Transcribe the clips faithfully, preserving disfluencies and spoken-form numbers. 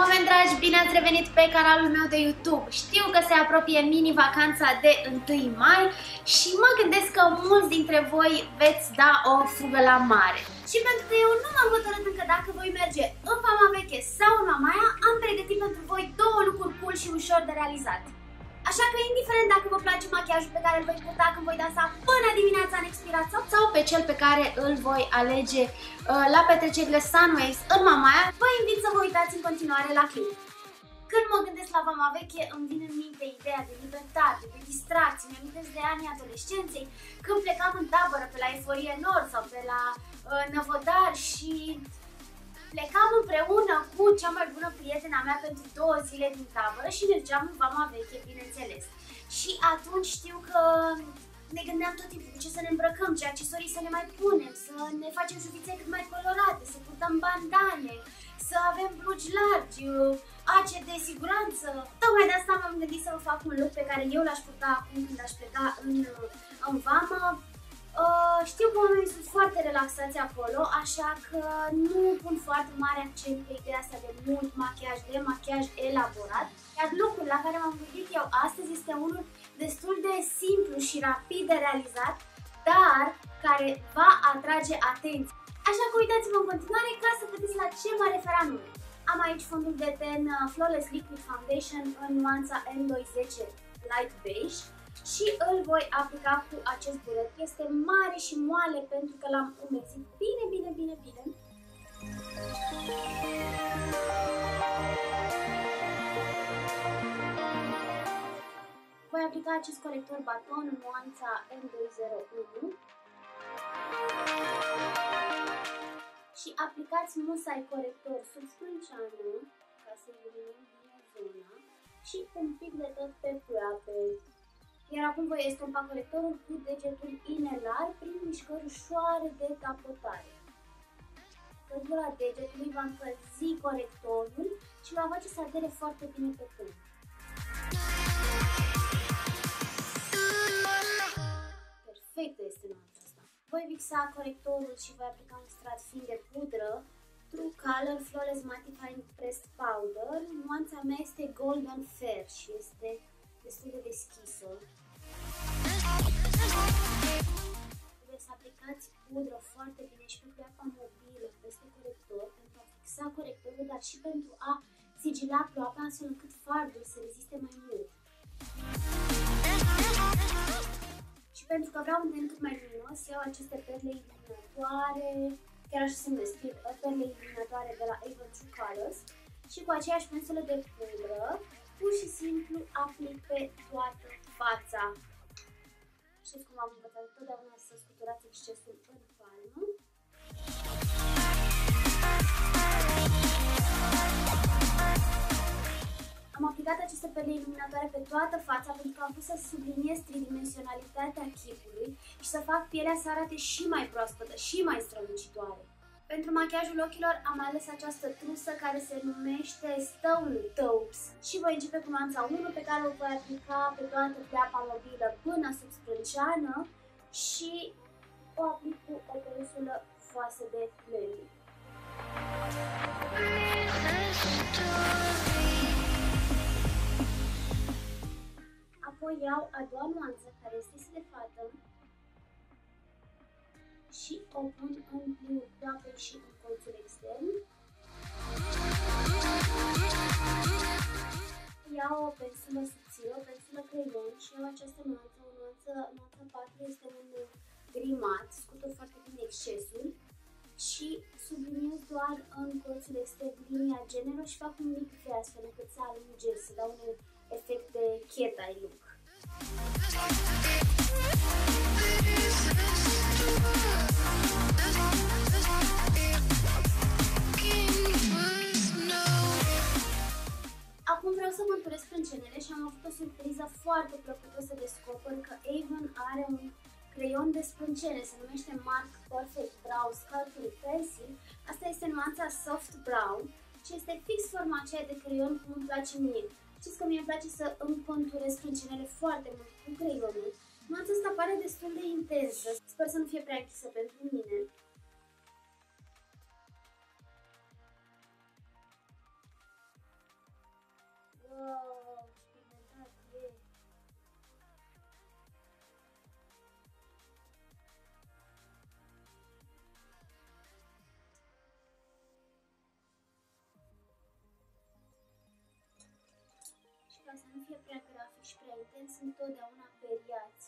Oameni dragi, bine ați revenit pe canalul meu de YouTube! Știu că se apropie mini-vacanța de întâi mai și mă gândesc că mulți dintre voi veți da o fugă la mare. Și pentru că eu nu m-am hotărât încă dacă voi merge în Vama Veche sau în Mamaia, am pregătit pentru voi două lucruri cool și ușor de realizat. Așa că, indiferent dacă vă place machiajul pe care îl voi purta când voi dansa până dimineața în expirat sau pe cel pe care îl voi alege uh, la petrecerile Sunwaves în Mamaia, vă invit să vă uitați în continuare la clip. Când mă gândesc la Vama Veche, îmi vine în minte ideea de libertate, de distracție, îmi amintesc de anii adolescenței, când plecam în tabără pe la Eforie Nord sau pe la uh, Năvodar și plecam împreună cu cea mai bună prietena mea pentru două zile din tabără și mergeam în Vama Veche, bineînțeles. Și atunci știu că ne gândeam tot timpul cu ce să ne îmbrăcăm, ce accesorii să ne mai punem, să ne facem șuvițe cât mai colorate, să purtăm bandane, să avem blugi largi, ace de siguranță. Tocmai de asta m-am gândit să fac un look pe care eu l-aș purta acum când aș pleca în, în Vama. Uh, știu că oamenii sunt foarte relaxați acolo, așa că nu pun foarte mare accent pe ideea asta de mult machiaj, de machiaj elaborat. Iar lucrul la care m-am gândit eu astăzi este unul destul de simplu și rapid de realizat, dar care va atrage atenție. Așa că uitați-vă în continuare ca să vedeți la ce mă refer anume. Am aici fondul de ten Flawless Liquid Foundation în nuanța M douăzeci Light Beige. Și îl voi aplica cu acest bulet. Este mare și moale pentru că l-am umezit bine, bine, bine, bine. Voi aplica acest corector baton în nuanța M douăzeci și unu. Și aplicați musai corector sub sprânceană, ca să eliminăm bine zona. Și un pic de tot pe ploape. Iar acum voi estompa corectorul cu degetul inelar prin mișcări ușoare de capotare. Căldura degetului va încălzi corectorul și va face să adere foarte bine pe tine. Perfectă este nuanța asta. Voi fixa corectorul și voi aplica un strat fin de pudră True Color Flawless Mattifying Pressed Powder. Nuanța mea este Golden Fair și este destul de deschisă. Trebuie să aplicați pudră foarte bine și pe pleaca mobilă peste corector pentru a fixa corectorul, dar și pentru a sigila ploapa astfel încât fardul să reziste mai mult. Și pentru că vreau un ten cât mai luminos, iau aceste perle iluminatoare, chiar așa se numesc, perle iluminatoare de la Avon True Colors și cu aceeași pensulă de pudră pur și simplu aplic pe toată fața. Știți cum am învățat totdeauna să scuturați excesul în palmă. Am aplicat aceste perle iluminatoare pe toată fața pentru că am vrut să subliniez tridimensionalitatea chipului și să fac pielea să arate și mai proaspătă și mai strălucitoare. Pentru machiajul ochilor am ales această trusă care se numește Stone tops și voi începe cu nuanța unu pe care o voi aplica pe toată pleapa mobilă până sub sprânceană și o aplic cu o perusulă foasă de lei. Apoi iau a doua nuanță care este silefată și o pun în pliul pleapei și în colțul extern. Iau o pensulă subțire, o pensulă creion și iau această nuanță, o nuanță, nuanța patru este un grimat, scutur foarte bine excesul și subliniez doar în colțul extern linia genero și fac un mic V astfel încât să alunge, să dau un efect de cat eye look. Acum vreau să conturez sprâncenele și am avut o surpriză foarte plăcută să descoper că Avon are un creion de sprâncene, se numește Mark Perfect Brown Sculpting Pencil. Asta este nuanța Soft Brown și este fix forma aceea de creion cum îmi place mie. Știți că mie îmi place să îmi conturez sprâncenele foarte mult cu creionul. Nuanța asta pare destul de intensă, sper să nu fie prea închisă pentru mine. să nu fie prea grafic și prea intens, întotdeauna periați,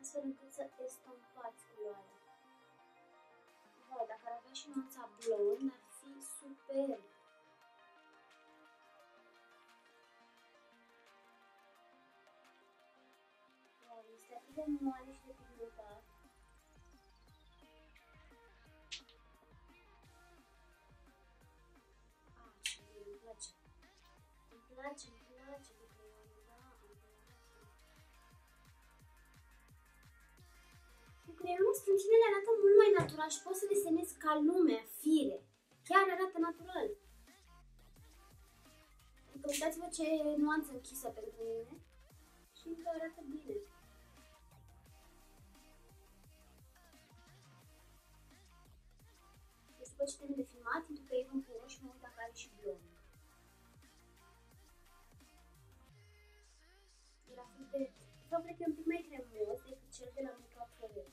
astfel încât să estompați culoarea. Wow, dacă ar avea și nuanța Glow On, ar fi superb! Wow, este atât de moale și de pigmentat. Îmi place, îmi place, pentru că eu da, îmi place. Cu creionul struncinele arată mult mai natural și poți să desenezi ca lumea, fire. Chiar arată natural. Adică uitați-vă ce nuanță închisă pentru mine și încă arată bine. Deci după ce termin de filmat, intru pe Avon Pro și mă uit dacă are și blond. Sau cred că e un pic mai cremos decât cel de la Mocha Latte.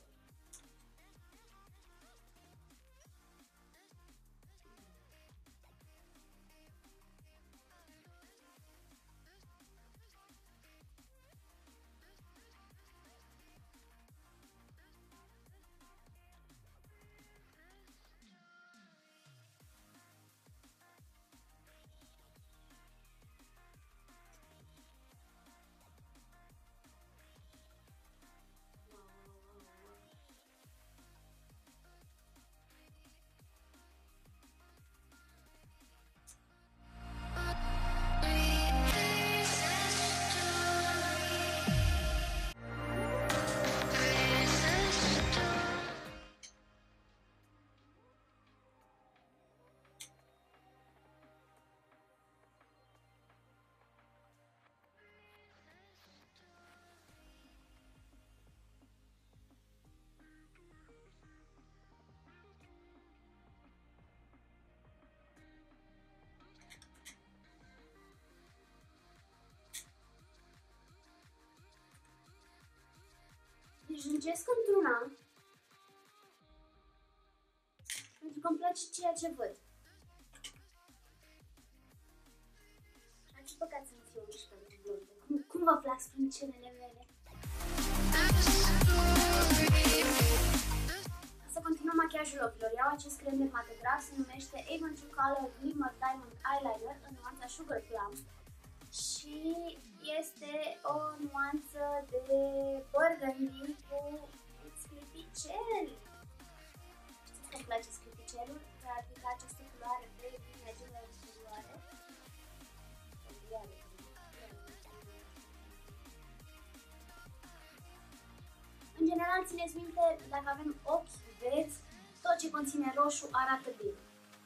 Jungesc într-una, pentru că îmi place ceea ce văd. Ați păcat să nu fiu mișcă de blondă. Cum, cum vă plac sprâncenele mele? Să continuăm machiajul ochilor. Iau acest crem dermatograf, se numește Avon True Color Glimmer Diamond Eyeliner în nuanța Sugar Plum. Și este o nuanță de burgundy cu scripicel. Știți că îmi place scripicelul? Voi aplica această culoare de lineajele exterioare. În general, țineți minte, dacă avem ochi verzi, tot ce conține roșu arată bine.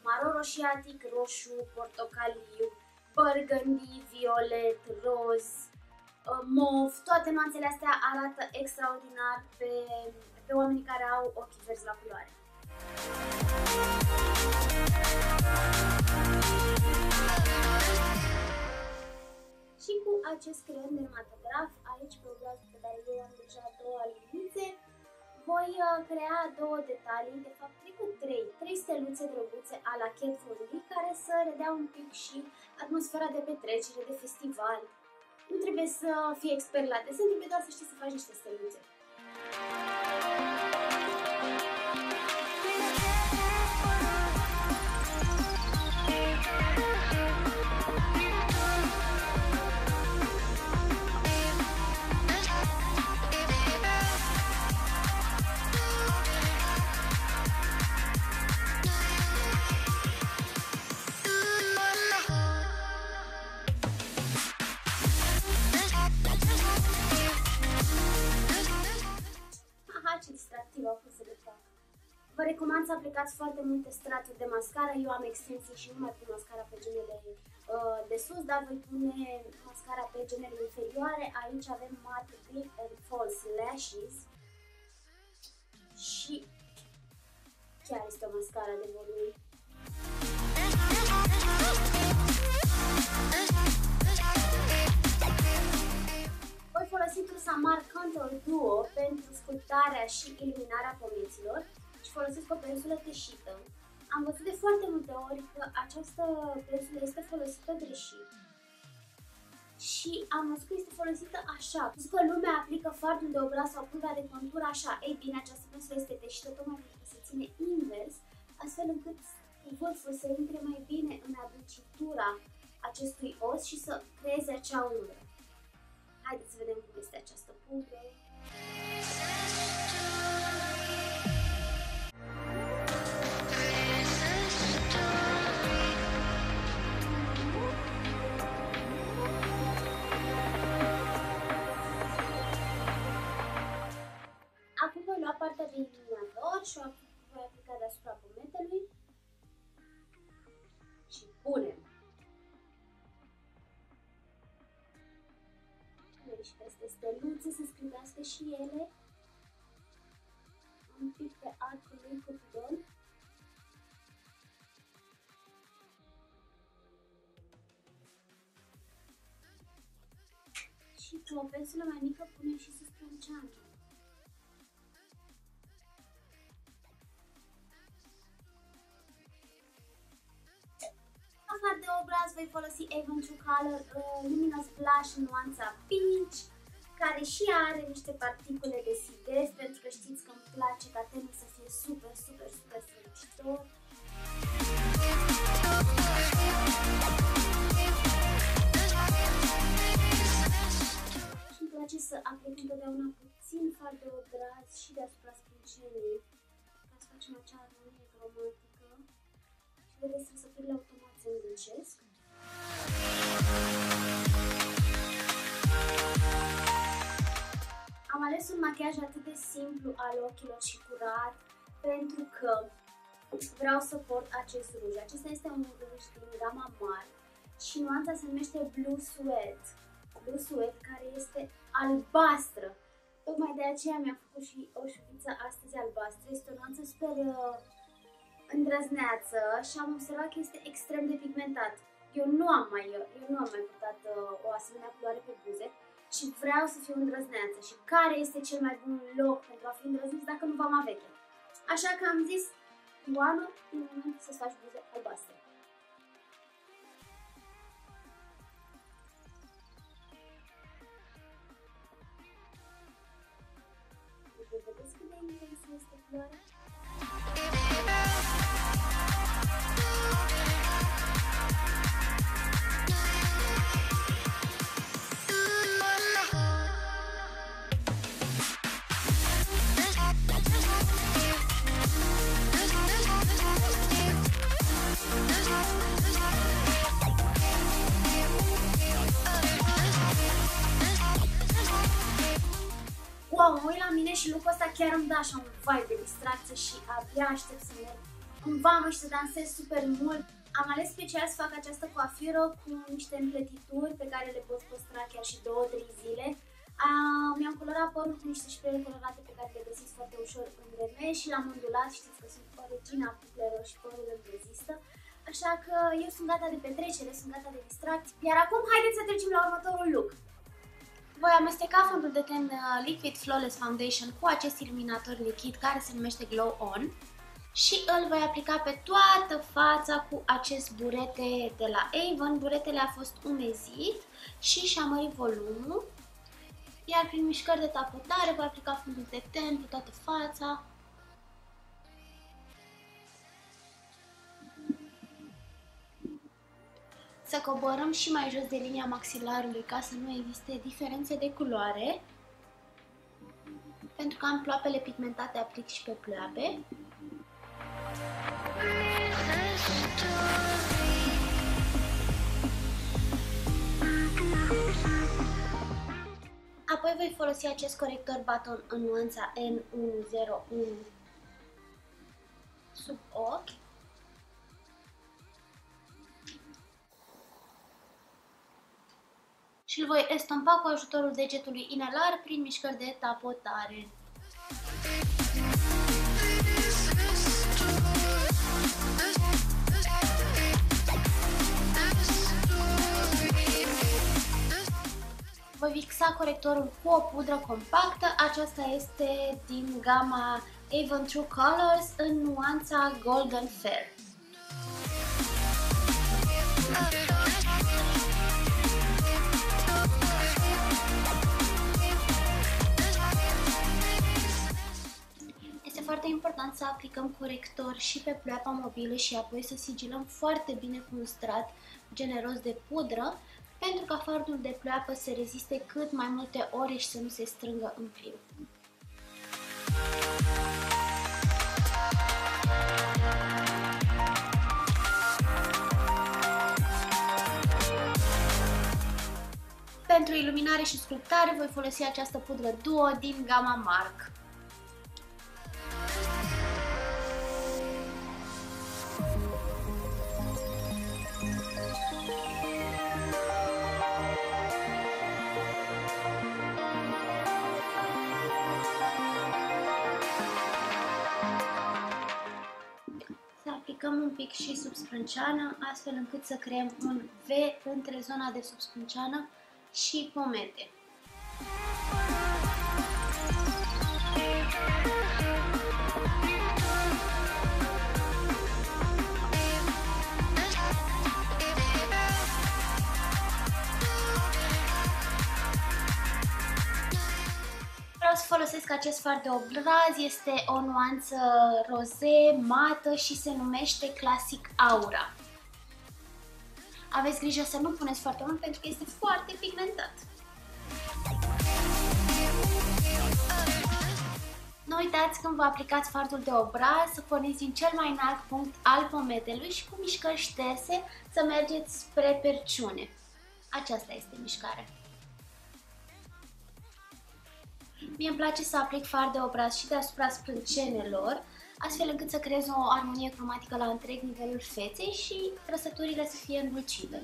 Maro-roșiatic, roșu, portocaliu, burgundy, violet, roz, mov, toate nuanțele astea arată extraordinar pe, pe oamenii care au ochii verzi la culoare. Și cu acest crem dermatograf, aici pe obrazul pe care eu am deja două linițe, voi crea două detalii, de fapt trei cu trei, trei steluțe drăguțe a la Cat Folie, care să redea un pic și atmosfera de petrecere, de festival. Nu trebuie să fii expert la desen, trebuie doar să știi să faci niște steluțe. Vă recomand să aplicați foarte multe straturi de mascara. Eu am extensii și nu mai pun mascara pe genele uh, de sus, dar voi pune mascara pe genele inferioare. Aici avem matte Deep and False Lashes și chiar este o mascara de volum. Voi folosi trusa Mark Contour Duo pentru sculptarea și eliminarea pomeților. Și folosesc o pensulă greșită. Am văzut de foarte multe ori că această pensulă este folosită greșit și am văzut că este folosită așa. Am zis că lumea aplică fardul de obraz sau pudra de contur așa. Ei bine, această măsură este teșită tocmai pentru că se ține invers, astfel încât vârful să intre mai bine în adâncitura acestui os și să creeze acea umbră. Haideți să vedem cum este această pudră. Acum voi lua partea de iluminator și o voi aplica deasupra pometelui și punem. Punem și peste steluțe să sclipească și ele. Un pic pe altul lui cu pudon. Și cu o pensulă mai mică punem și să strângeam. De obraz voi folosi Avon True Color uh, Luminous Blush în nuanța Peach, care și are niște particule de sidez, pentru că știți că îmi place ca tenul să fie super, super, super strălucitor. Și îmi place să aplic întotdeauna puțin far de obraz și deasupra sprâncenei, ca să facem acea armonie cromatică. Și vedeți că răsăturile automat se îngâncesc. Am ales un machiaj atât de simplu al ochilor și curat pentru că vreau să port acest ruj. Acesta este un ruj din gama Mark și nuanța se numește Blue Suede. Blue Suede care este albastră. Tocmai de aceea mi-am făcut și o șuviță astăzi albastră. Este o nuanță super îndrăzneață și am observat că este extrem de pigmentat. Eu nu am mai, eu nu am mai purtat uh, o asemenea culoare pe buze și vreau să fiu îndrăzneață. Și care este cel mai bun loc pentru a fi îndrăzneață dacă nu Vama Veche? Așa că am zis, Ioana, e momentul să-ți faci buze albastre. Vedeți cât de intensă este culoarea? Wow, mă uit la mine și lucrul ăsta chiar îmi dă așa un vibe de distracție și abia aștept să merg în vamă și să dansez super mult. Am ales special să fac această coafură cu niște împletituri pe care le pot păstra chiar și două trei zile. Mi-am colorat părul cu niște spree colorate pe care le găsiți foarte ușor în vreme și l-am ondulat, știți că sunt o regina pupilelor și părul îmi rezistă. Așa că eu sunt gata de petrecere, sunt gata de distracție. Iar acum haideți să trecem la următorul look. Voi amesteca fondul de ten Liquid Flawless Foundation cu acest iluminator lichid care se numește Glow On și îl voi aplica pe toată fața cu acest burete de la Avon. Buretele a fost umezit și și-a mărit volumul, iar prin mișcări de tapotare voi aplica fondul de ten pe toată fața. Să coborăm și mai jos de linia maxilarului ca să nu existe diferențe de culoare. Pentru că am ploapele pigmentate, aplic și pe ploape. Apoi voi folosi acest corector baton în nuanța N unu zero unu sub ochi. Și îl voi estompa cu ajutorul degetului inelar prin mișcări de tapotare. Voi fixa corectorul cu o pudră compactă, aceasta este din gama Avon True Colors în nuanța Golden Fair. important să aplicăm corector și pe pleoapa mobilă și apoi să sigilăm foarte bine cu un strat generos de pudră, pentru ca fardul de pleoapă să reziste cât mai multe ore și să nu se strângă în pliu. Pentru iluminare și sculptare voi folosi această pudră Duo din gama Mark. Aplicăm un pic și sub sprânceană, astfel încât să creăm un V între zona de sub sprânceană și pomete. Vreau să folosesc acest fard de obraz, este o nuanță roze, mată și se numește Classic Aura. Aveți grijă să nu puneți foarte mult pentru că este foarte pigmentat. Nu uitați când vă aplicați fardul de obraz să porniți din cel mai înalt punct al pometelui și cu mișcări șterse să mergeți spre perciune. Aceasta este mișcarea. Mie îmi place să aplic fard de obraz și deasupra sprâncenelor, astfel încât să creez o armonie cromatică la întreg nivelul feței și trăsăturile să fie înlucite.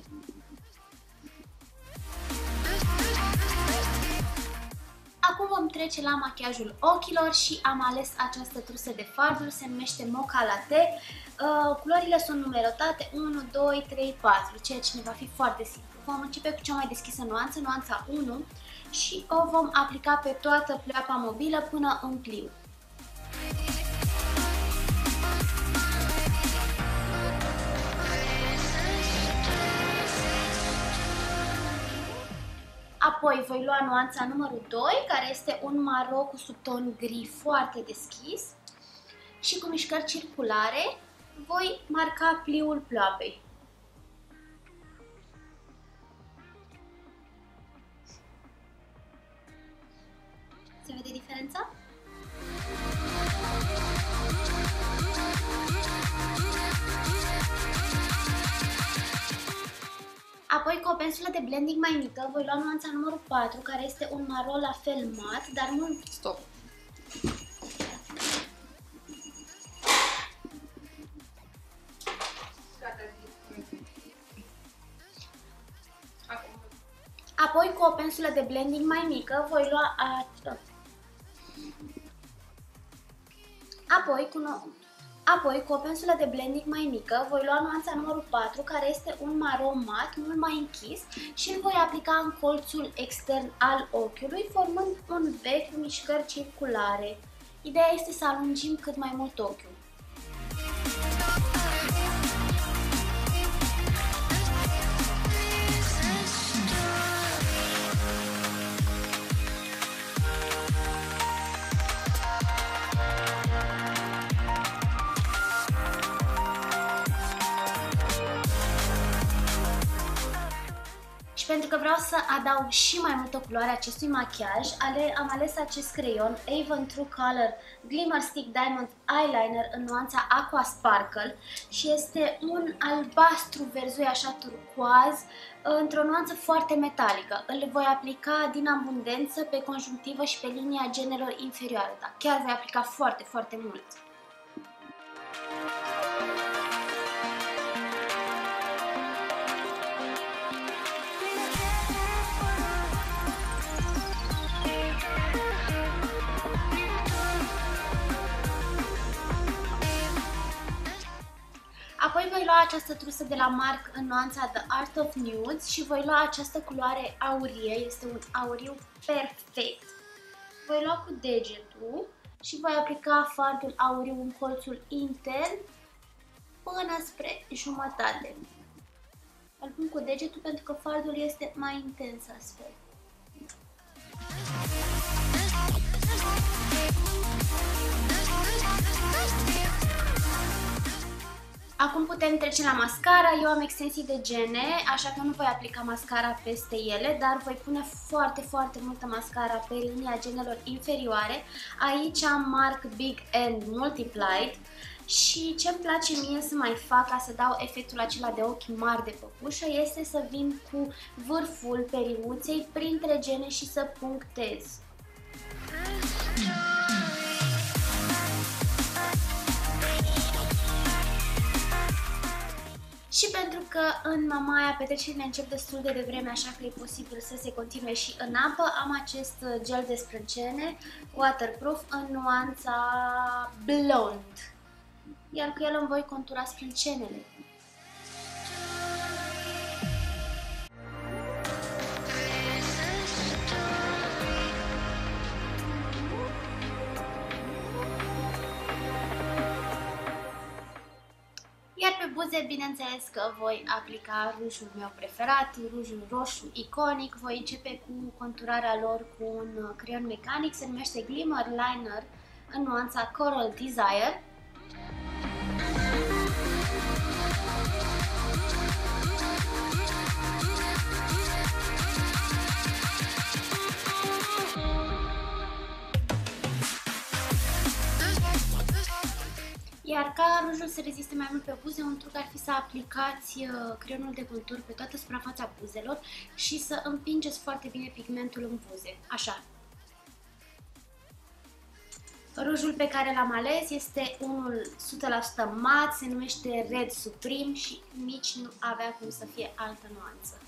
Acum vom trece la machiajul ochilor și am ales această trusă de farduri, se numește Mocha Latte. Uh, culorile sunt numerotate unu, doi, trei, patru, ceea ce ne va fi foarte simplu. Vom începe cu cea mai deschisă nuanță, nuanța unu, și o vom aplica pe toată pleoapa mobilă până în pliu. Apoi voi lua nuanța numărul doi, care este un maro cu subton gri foarte deschis, și cu mișcări circulare voi marca pliul pleoapei. Se vede diferența? Apoi, cu o pensulă de blending mai mică, voi lua nuanța numărul patru, care este un maro la fel mat, dar nu... Stop! Apoi, cu o pensulă de blending mai mică, voi lua... A... Apoi, cu... No... Apoi, cu o pensulă de blending mai mică, voi lua nuanța numărul patru, care este un maro mat, mult mai închis, și îl voi aplica în colțul extern al ochiului, formând un V cu mișcări circulare. Ideea este să alungim cât mai mult ochiul. Pentru că vreau să adaug și mai multă culoare acestui machiaj, am ales acest creion Avon True Color Glimmer Stick Diamond Eyeliner în nuanța Aqua Sparkle și este un albastru verzui așa turcoaz într-o nuanță foarte metalică. Îl voi aplica din abundență pe conjunctivă și pe linia genelor inferioare, dar chiar voi aplica foarte, foarte mult. Apoi voi lua această trusă de la Mark în nuanța The Art of Nudes și voi lua această culoare aurie, este un auriu perfect. Voi lua cu degetul și voi aplica fardul auriu în colțul intern până spre jumătate. Îl pun cu degetul pentru că fardul este mai intens astfel. Acum putem trece la mascara. Eu am extensii de gene, așa că nu voi aplica mascara peste ele, dar voi pune foarte, foarte multă mascara pe linia genelor inferioare. Aici am Mark Big and Multiplied și ce-mi place mie să mai fac ca să dau efectul acela de ochi mari de păpușă este să vin cu vârful periuței printre gene și să punctez. Și pentru că în Mamaia petrecerile încep destul de devreme, așa că e posibil să se continue și în apă, am acest gel de sprâncene waterproof în nuanța blond, iar cu el îmi voi contura sprâncenele. Buze, bineînțeles că voi aplica rujul meu preferat, rujul roșu iconic. Voi începe cu conturarea lor cu un creion mecanic, se numește Glimmer Liner în nuanța Coral Desire. Iar ca rujul să reziste mai mult pe buze, un truc ar fi să aplicați creionul de contur pe toată suprafața buzelor și să împingeți foarte bine pigmentul în buze. Așa. Rujul pe care l-am ales este unul o sută la sută mat, se numește Red Supreme și nici nu avea cum să fie altă nuanță.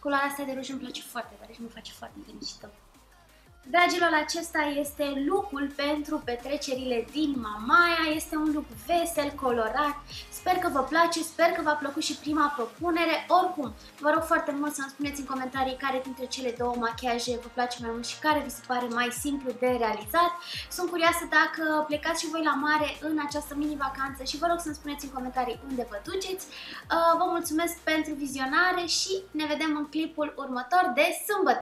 Culoarea asta de ruj îmi place foarte tare și mă face foarte fericită. Dragilor, acesta este look-ul pentru petrecerile din Mamaia. Este un look vesel, colorat. Sper că vă place, sper că v-a plăcut și prima propunere. Oricum, vă rog foarte mult să-mi spuneți în comentarii care dintre cele două machiaje vă place mai mult și care vi se pare mai simplu de realizat. Sunt curioasă dacă plecați și voi la mare în această mini-vacanță și vă rog să-mi spuneți în comentarii unde vă duceți. Vă mulțumesc pentru vizionare și ne vedem în clipul următor de sâmbătă!